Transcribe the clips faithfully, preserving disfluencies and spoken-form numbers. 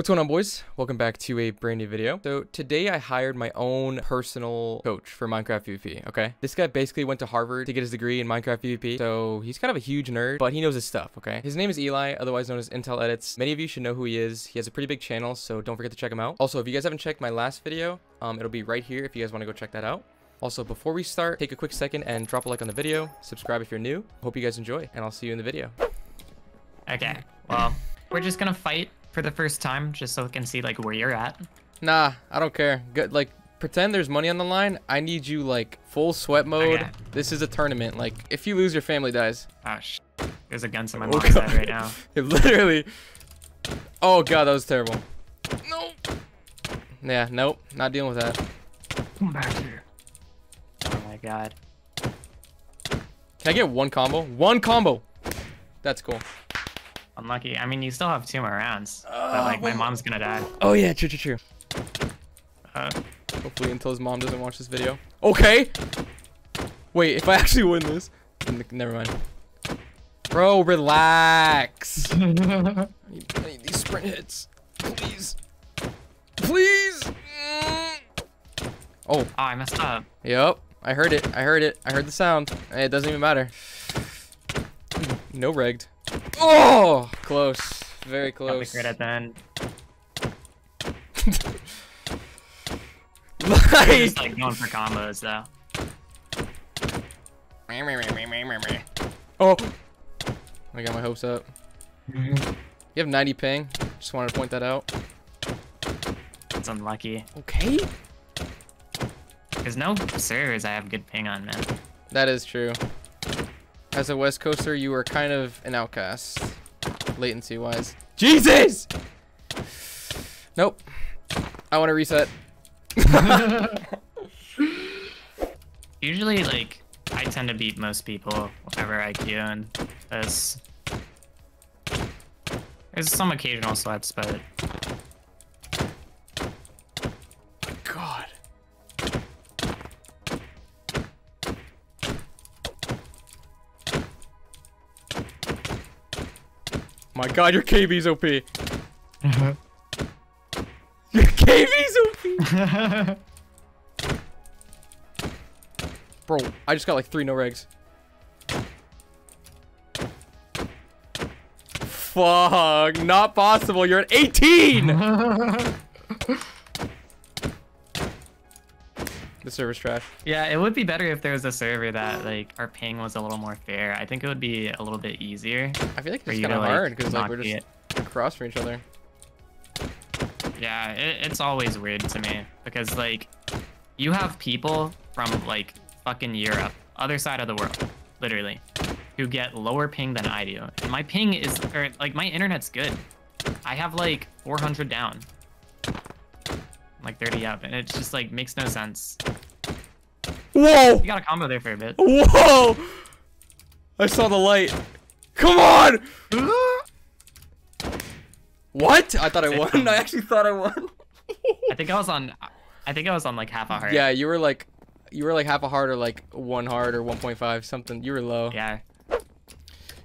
What's going on, boys? Welcome back to a brand new video. So today I hired my own personal coach for Minecraft PvP. Okay, this guy basically went to Harvard to get his degree in Minecraft PvP, so he's kind of a huge nerd, but he knows his stuff. Okay, his name is Eli, otherwise known as Intel Edits. Many of you should know who he is. He has a pretty big channel, so don't forget to check him out. Also, if you guys haven't checked my last video, um it'll be right here if you guys want to go check that out. Also, before we start, take a quick second and drop a like on the video, subscribe if you're new. Hope you guys enjoy, and I'll see you in the video. Okay, well, we're just gonna fight for the first time, just so we can see like where you're at. Nah, I don't care. Good, like pretend there's money on the line. I need you like full sweat mode. Okay. This is a tournament. Like if you lose, your family dies. Oh sh. There's a gun to my mom's oh, side right now. It literally. Oh god, that was terrible. No. Yeah, nope. Not dealing with that. Come back here. Oh my god. Can I get one combo? One combo. That's cool. Unlucky. I mean, you still have two more rounds, uh, but like my mom's gonna die. Oh yeah, true, true, true. Uh, Hopefully until his mom doesn't watch this video. Okay. Wait, if I actually win this, never mind. Bro, relax. I, need, I need these sprint hits, please, please. Mm. Oh. Oh, I messed up. Yep, I heard it. I heard it. I heard the sound. It doesn't even matter. No regged. Oh, close. Very close. Great at the end. Like, just, like going for combos though. Oh, I got my hopes up. You have ninety ping. Just wanted to point that out. That's unlucky. Okay. There's no servers I have good ping on, man. That is true. As a West Coaster, you were kind of an outcast, latency-wise. Jesus! Nope. I want to reset. Usually, like, I tend to beat most people whenever I queue in this. There's some occasional sweats, but... God. My god, your K B's O P. Uh-huh. Your K B's O P. Bro, I just got like three no regs. Fuck, not possible. You're at eighteen. The server's trash. Yeah, it would be better if there was a server that like our ping was a little more fair. I think it would be a little bit easier. I feel like it's kind of hard because like, like we're just across from each other. Yeah, it, it's always weird to me because like you have people from like fucking Europe, other side of the world, literally, who get lower ping than I do. And my ping is, or like my internet's good. I have like four hundred down. Like thirty up, and it just like makes no sense. Whoa! You got a combo there for a bit. Whoa! I saw the light. Come on! What? I thought I won. I actually thought I won. I think I was on. I think I was on like half a heart. Yeah, you were like, you were like half a heart or like one heart or one point five something. You were low. Yeah.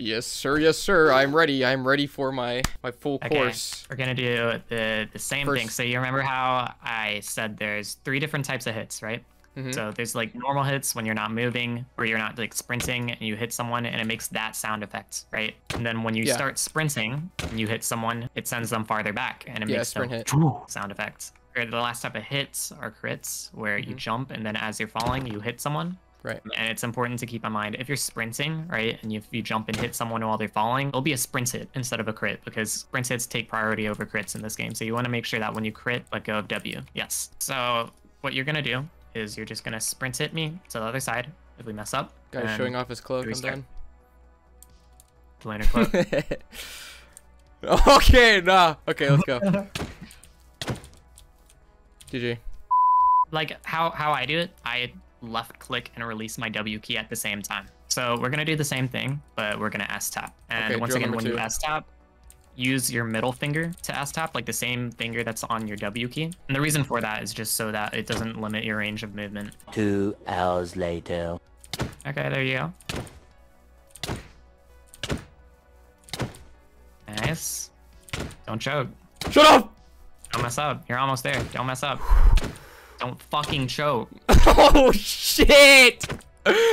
Yes sir, yes sir. I'm ready. I'm ready for my my full okay. course. We're gonna do the the same First. thing. So you remember how I said there's three different types of hits, right? Mm-hmm. So there's like normal hits when you're not moving or you're not like sprinting and you hit someone and it makes that sound effect, right? And then when you yeah. start sprinting and you hit someone, it sends them farther back and it yeah, makes sprint hit. sound effects. Or the last type of hits are crits, where mm-hmm. you jump and then as you're falling, you hit someone. Right. And it's important to keep in mind if you're sprinting, right, and if you jump and hit someone while they're falling, it'll be a sprint hit instead of a crit because sprint hits take priority over crits in this game. So you want to make sure that when you crit, let go of W. Yes. So what you're going to do is you're just going to sprint hit me to the other side if we mess up. Guy's showing off his cloak. I'm done. The liner cloak. Okay, nah. Okay, let's go. G G. Like how, how I do it, I... left click and release my W key at the same time. So we're going to do the same thing, but we're going to S tap. And okay, once again, when two. you S tap, use your middle finger to S tap, like the same finger that's on your W key. And the reason for that is just so that it doesn't limit your range of movement. Two hours later. Okay, there you go. Nice. Don't choke. Shut up! Don't mess up. You're almost there. Don't mess up. Don't fucking choke. Oh, shit.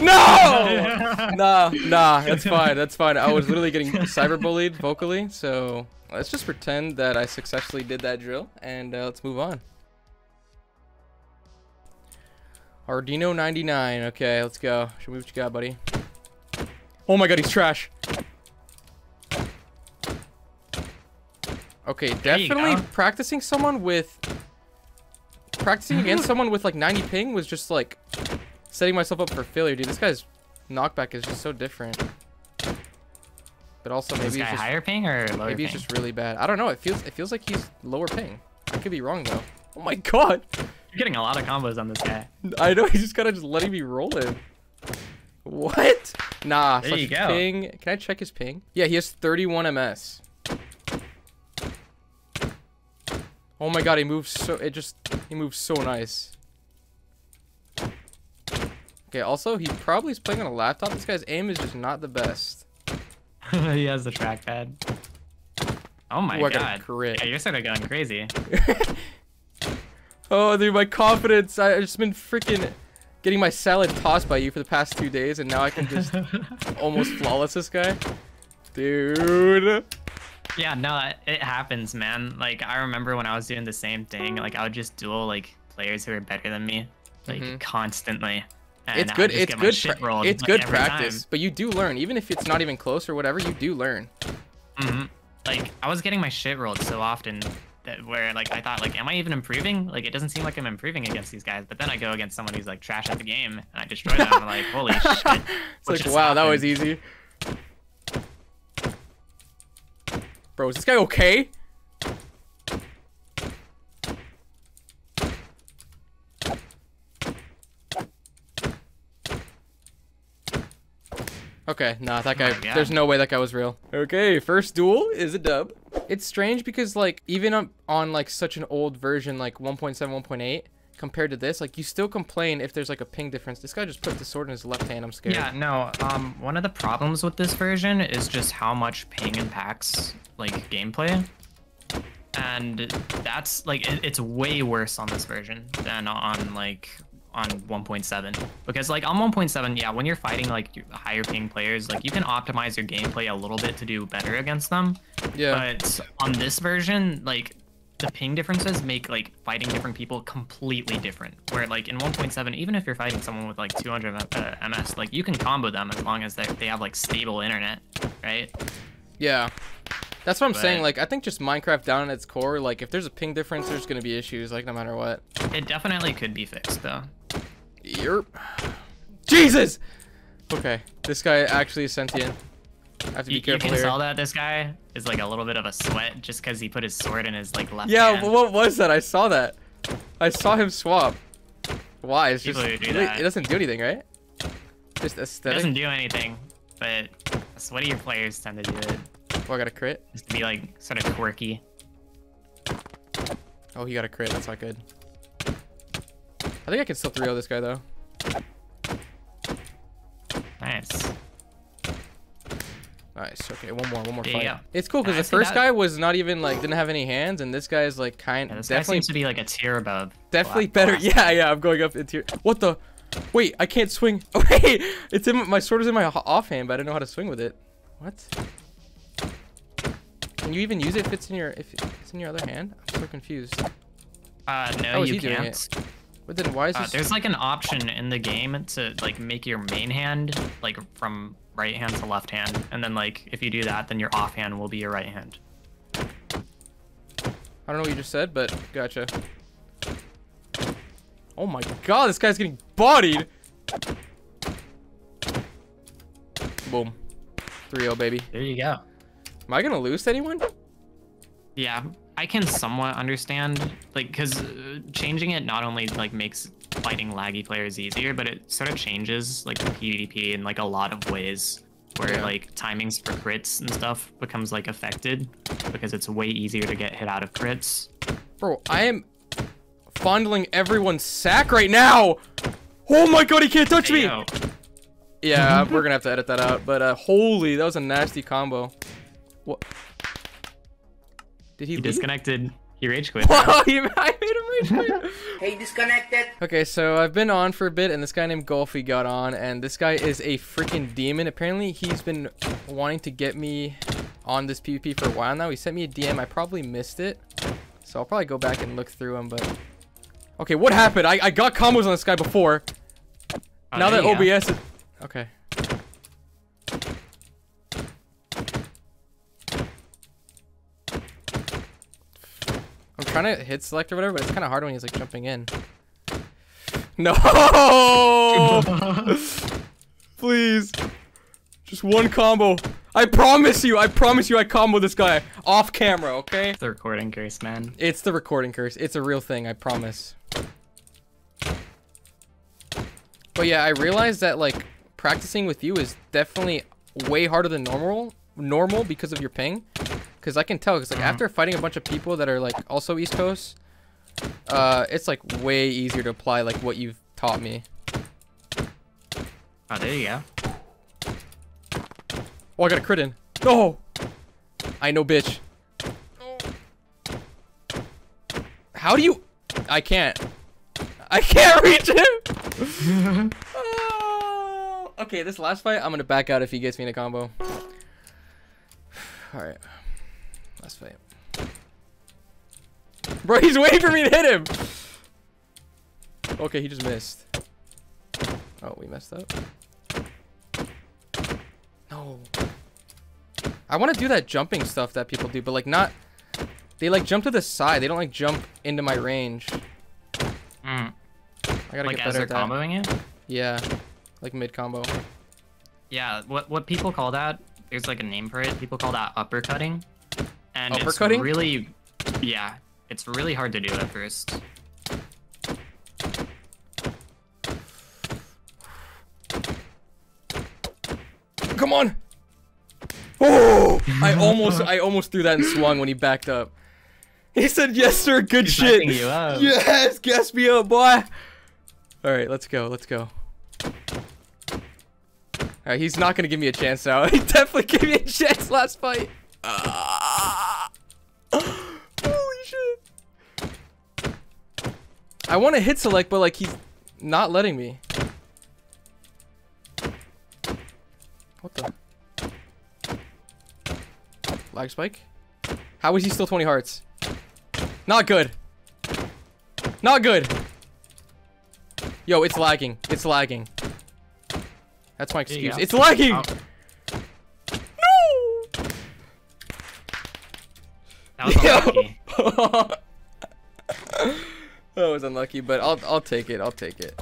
No! Nah, nah, that's fine. That's fine. I was literally getting cyberbullied vocally, so let's just pretend that I successfully did that drill, and uh, let's move on. Arduino ninety-nine. Okay, let's go. Show me what you got, buddy. Oh my god, he's trash. Okay, definitely practicing someone with... Practicing against someone with like ninety ping was just like... setting myself up for failure, dude. This guy's knockback is just so different. But also maybe this guy just, higher ping or lower maybe ping? He's just really bad. I don't know. It feels it feels like he's lower ping. I could be wrong though. Oh my god. You're getting a lot of combos on this guy. I know. He's just kind of just letting me roll him. What? Nah. There you go. Ping. Can I check his ping? Yeah, he has thirty-one M S. Oh my god, he moves so it just he moves so nice. Okay, also, he probably is playing on a laptop. This guy's aim is just not the best. He has the trackpad. Oh my Ooh, god. Yeah, you're sort of going crazy. Oh, dude, my confidence. I've just been freaking getting my salad tossed by you for the past two days, and now I can just almost flawless this guy. Dude. Yeah, no, it happens, man. Like, I remember when I was doing the same thing. Like, I would just duel, like, players who are better than me, like, mm-hmm. constantly. And it's good. It's good. Rolled, it's like, good practice, time. But you do learn, even if it's not even close or whatever. You do learn. Mm-hmm. Like I was getting my shit rolled so often that where like I thought like, am I even improving? Like it doesn't seem like I'm improving against these guys. But then I go against someone who's like trash at the game, and I destroy them. I'm like, holy shit! It's like wow, happened? That was easy. Bro, is this guy okay? Okay, nah, that guy, oh there's no way that guy was real. Okay, first duel is a dub. It's strange because, like, even on, on like, such an old version, like, one point seven, one point eight, compared to this, like, you still complain if there's, like, a ping difference. This guy just put the sword in his left hand, I'm scared. Yeah, no, um, one of the problems with this version is just how much ping impacts, like, gameplay. And that's, like, it, it's way worse on this version than on, like... on one point seven, because like on one point seven, yeah, when you're fighting like higher ping players, like you can optimize your gameplay a little bit to do better against them. Yeah, but on this version, like the ping differences make like fighting different people completely different, where like in one point seven, even if you're fighting someone with like two hundred uh, M S, like you can combo them as long as they have like stable internet, right? Yeah, that's what I'm but, saying. Like, I think just Minecraft down at its core, like if there's a ping difference, there's gonna be issues, like no matter what. It definitely could be fixed though. Yerp. Jesus! Okay, this guy actually is sentient. I have to be you, careful here. You can tell that this guy is like a little bit of a sweat just because he put his sword in his like left yeah, hand. Yeah, what was that? I saw that. I saw him swap. Why? It's People just do really, that. It doesn't do anything, right? Just aesthetic. It doesn't do anything, but sweatier players tend to do it. Oh, I got a crit. Just to be like sort of quirky. Oh, he got a crit. That's not good. I think I can still three oh this guy, though. Nice. Nice. Okay, one more. One more fight. It's cool, because the first guy was not even, like, didn't have any hands, and this guy is, like, kind of... This guy seems to be, like, a tier above. Definitely better. Yeah, yeah, I'm going up in tier... What the... Wait, I can't swing. Wait, it's in... My sword is in my offhand, but I don't know how to swing with it. What? Can you even use it if it's in your... If it's in your other hand? I'm so confused. Uh, no, you can't. But then why is uh, this... There's like an option in the game to like make your main hand like from right hand to left hand, and then like if you do that, then your offhand will be your right hand. I don't know what you just said, but gotcha. Oh my god, this guy's getting bodied. Boom. three oh baby. There you go. Am I gonna lose to anyone? Yeah. I can somewhat understand, like, because changing it not only, like, makes fighting laggy players easier, but it sort of changes, like, the PvP in, like, a lot of ways where, yeah. like, timings for crits and stuff becomes, like, affected because it's way easier to get hit out of crits. Bro, I am fondling everyone's sack right now! Oh my god, he can't touch hey, me! Yo. Yeah, we're gonna have to edit that out, but, uh, holy, that was a nasty combo. What? Did he, he disconnected. He rage quit. Whoa, he, I made him rage quit. Hey, disconnected. Okay, so I've been on for a bit, and this guy named Golfy got on, and this guy is a freaking demon. Apparently, he's been wanting to get me on this PvP for a while now. He sent me a D M. I probably missed it, so I'll probably go back and look through him, but... Okay, what happened? I, I got combos on this guy before. Oh, now that O B S go. Is... Okay. I'm trying to hit select or whatever, but it's kind of hard when he's like jumping in. No! Please. Just one combo. I promise you, I promise you I combo this guy off camera, okay? It's the recording curse, man. It's the recording curse. It's a real thing, I promise. But yeah, I realized that like practicing with you is definitely way harder than normal normal because of your ping. Because I can tell, because like, mm. after fighting a bunch of people that are like also East Coast, uh, it's like way easier to apply like what you've taught me. Oh, there you go. Oh, I got a crit in. No! I know, bitch. How do you... I can't. I can't reach him! Oh. Okay, this last fight, I'm going to back out if he gets me in a combo. Alright. Last fight. Bro, he's waiting for me to hit him! Okay, he just missed. Oh, we messed up. No. I want to do that jumping stuff that people do, but like not... They like jump to the side. They don't like jump into my range. Mm. I gotta like get better at that. Like as they're comboing it? Yeah. Like mid-combo. Yeah, what, what people call that, there's like a name for it. People call that uppercutting. And uppercutting? It's really, yeah, it's really hard to do at first. Come on! Oh! I almost, I almost threw that and swung when he backed up. He said, "Yes, sir. Good He's shit." You up. Yes, gas me up, boy. All right, let's go. Let's go. All right, he's not gonna give me a chance now. He definitely gave me a chance last fight. Uh, holy shit! I want to hit select, but like he's not letting me. What the? Lag spike? How is he still twenty hearts? Not good. Not good. Yo, it's lagging. It's lagging. That's my excuse. It's lagging. Oh. That was unlucky. That was unlucky, but I'll I'll take it. I'll take it.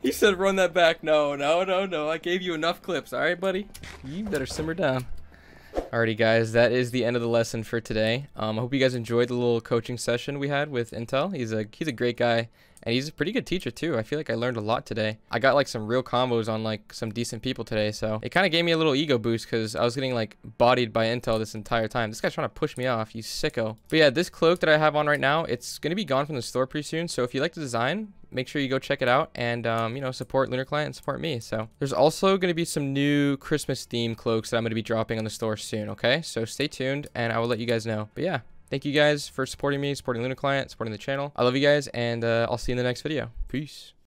He said run that back. No, no, no, no. I gave you enough clips. All right, buddy. You better simmer down. Alrighty, guys. That is the end of the lesson for today. Um, I hope you guys enjoyed the little coaching session we had with Intel. He's a he's a great guy, and he's a pretty good teacher too. I feel like I learned a lot today. I got like some real combos on like some decent people today, so it kind of gave me a little ego boost because I was getting like bodied by Intel this entire time. This guy's trying to push me off, you sicko. But yeah, this cloak that I have on right now, it's gonna be gone from the store pretty soon. So if you like the design, make sure you go check it out and um, you know, support Lunar Client and support me. So there's also gonna be some new Christmas themed cloaks that I'm gonna be dropping on the store soon. Okay, so stay tuned and I will let you guys know. But yeah. Thank you guys for supporting me, supporting Lunar Client, supporting the channel. I love you guys, and uh, I'll see you in the next video. Peace.